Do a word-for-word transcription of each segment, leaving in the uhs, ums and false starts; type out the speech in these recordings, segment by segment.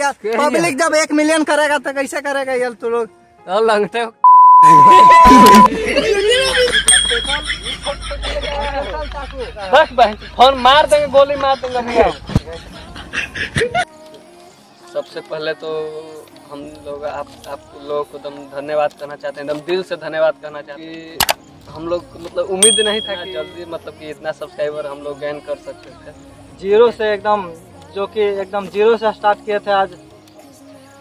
क्या पब्लिक जब एक मिलियन करेगा तो कैसे करेगा यार तू लोग लंगटे फोन मार देंगे, गोली मार देंगे भैया। सबसे पहले तो हम लोग आप आप लोगों को एकदम धन्यवाद कहना चाहते हैं, एकदम दिल से धन्यवाद कहना चाहते हैं कि हम लोग मतलब उम्मीद नहीं था कि जल्दी मतलब कि इतना सब्सक्राइबर हम लोग गेन कर सकते थे। जीरो से एकदम जो कि एकदम जीरो से स्टार्ट किए थे, आज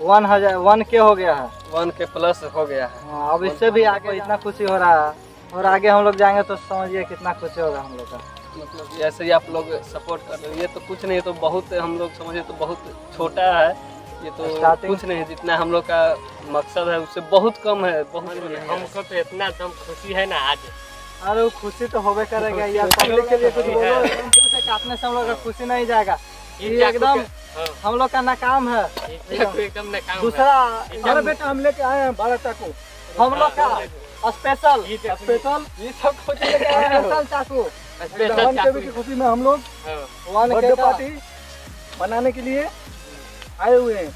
वन हजार वन के हो गया है, वन के प्लस हो गया है। अब इससे भी आगे इतना खुशी हो रहा है और आगे हम लोग जाएंगे तो समझिए कितना खुशी होगा हम लोग का। मतलब ऐसे ही आप लोग सपोर्ट कर रहे हो, ये तो कुछ नहीं, तो बहुत हम लोग समझे तो बहुत छोटा है, ये तो कुछ नहीं, जितना हम लोग का मकसद है उससे बहुत कम है। बहुत हमको तो इतना एकदम खुशी है ना आज। अरे वो खुशी तो होबे करेगा यार, पब्लिक के लिए कुछ बोलो, काटने से हम लोग का खुशी नहीं जाएगा, ये एकदम हम लोग का नाकाम है। दूसरा अरे बेटा हम लेके आए हैं भारत को, हम लोग का स्पेशल स्पेशल ये सब कुछ लेके आए हैं स्पेशल चाकू, स्पेशल चाकू की खुशी में हम लोग बर्थडे पार्टी मनाने के लिए आए हुए हैं।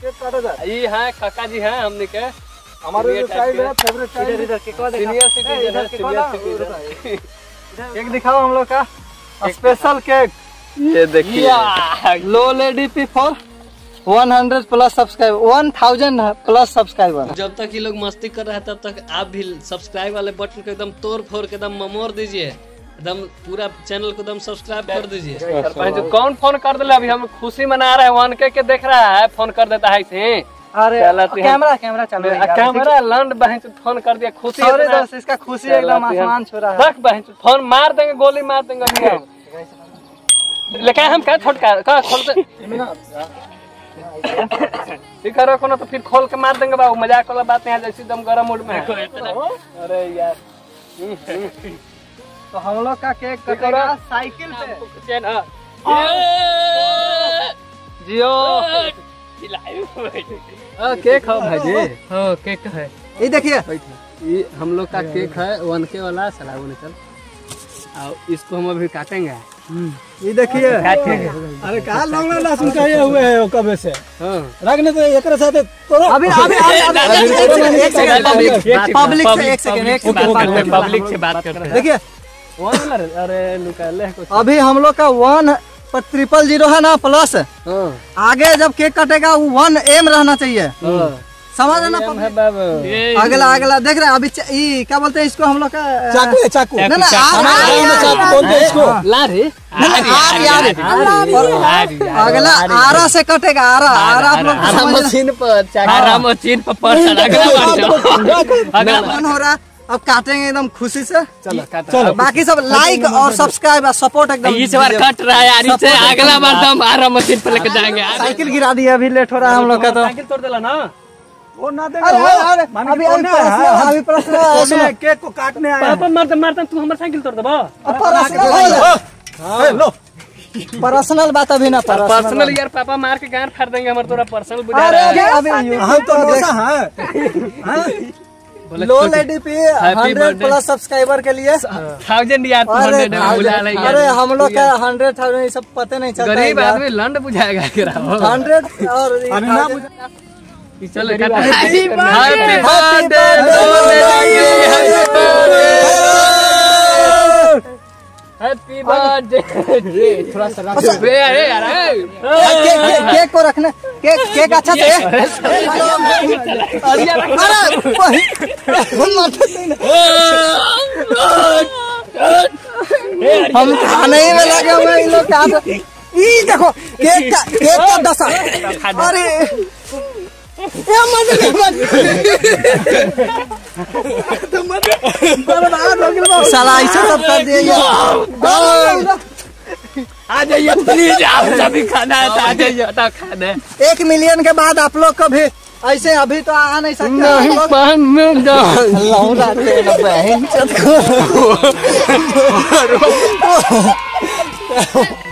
केक काटा था ये है काका जी हैं हमने के, हमारे जो चाइल्ड है फेवरेट चाइल्ड, इधर केक वाला सीनियर सिटीजन है, सीनियर सिटीजन केक दिखाओ हम लोग का स्पेशल केक। ये देखिए लो lady P for one hundred plus subscriber, one thousand plus subscriber. जब तक ये लोग मस्ती कर रहे हैं तब तक आप भी सब्सक्राइब वाले बटन को एकदम तोड़ फोड़ के एकदम ममोर दीजिए, एकदम पूरा चैनल को एकदम सब्सक्राइब कर दीजिए। जो कौन फोन कर दिला, अभी हम खुशी मना रहे हैं, वन के के देख रहा है फोन कर देता है इसे। अरे कैमरा कैमरा चालू है, कैमरा लंड बहन फोन कर दिया, खुशी है दोस्त, इसका खुशी एकदम आसमान छू रहा है। रख बहन फोन मार देंगे, गोली मार देंगे, लेकिन हम क्या छोटका का खोलते ठीक है रखो ना, तो फिर खोल के मार देंगे बाबू, मजाक वाला बात नहीं है, जैसे एकदम गरम मूड में। अरे यार तो हम लोग का केक कटेगा साइकिल पे। जियो केक है भाई जी, हाँ केक है, ये देखिए ये हम लोग का केक है वन के वाला सलाबो निकल, और इसको हम अभी काटेंगे। ये देखिए, अरे कहा लौंगड़ा लहसुन का ये हुए है कब से रखने तो एक साथ अभी अभी अभी पब्लिक से एक सेकंड पब्लिक से बात करते हैं। देखिए अभी हम लोग का वन पर ट्रिपल जीरो है ना प्लस, आगे जब केक कटेगा वो वन एम रहना चाहिए, समझ ना अगला अगला देख रहे हैं। अभी क्या बोलते हैं इसको हम लोग का चाकू, चाकू ना ना चाकू बोलते हैं इसको, लारी अगला आरा से कटेगा, आरा आरा हो रहा है। अब काटेंगे एकदम खुशी से, चलो चलो बाकी सब लाइक और सब्सक्राइब और सपोर्ट एकदम। इस बार कट रहा है यार, इसे अगला बार तो हम आरा मशीन पे लेके जाएंगे। साइकिल गिरा दिया, अभी लेट हो रहा है हम लोग का, तो साइकिल तोड़ देला ना वो ना देगा। अरे अभी अभी प्रश्न है, केक को काटने आया पापा मारता मारता तू हमारा साइकिल तोड़ देबा। पर्सनल लो पर्सनल बात अभी ना, पर्सनल यार पापा मार के गांड फाड़ देंगे हमारा, तोरा पर्सनल बुझा रहा है। हम तो दोसा है लो लेडी पे हंड्रेड प्लस सब्सक्राइबर के लिए थाउजेंड यार, अरे हम लोग का हंड्रेड थाउजेंड ये सब पता नहीं चलता, गरीब आदमी लंड बुझाएगा हंड्रेड और हैप्पी बर्थडे। थोड़ा सा केक को रखना, केक केक अच्छा से हम खाने में लगे हुए इन लोग का। ये देखो केक का केक का दशा, अरे साला ऐसा सब कर दिया। आ जाइए प्लीज, आप सभी खाना है तो आ जाइए खाना है। एक मिलियन के बाद आप लोग कभी ऐसे अभी तो आ नहीं सकते।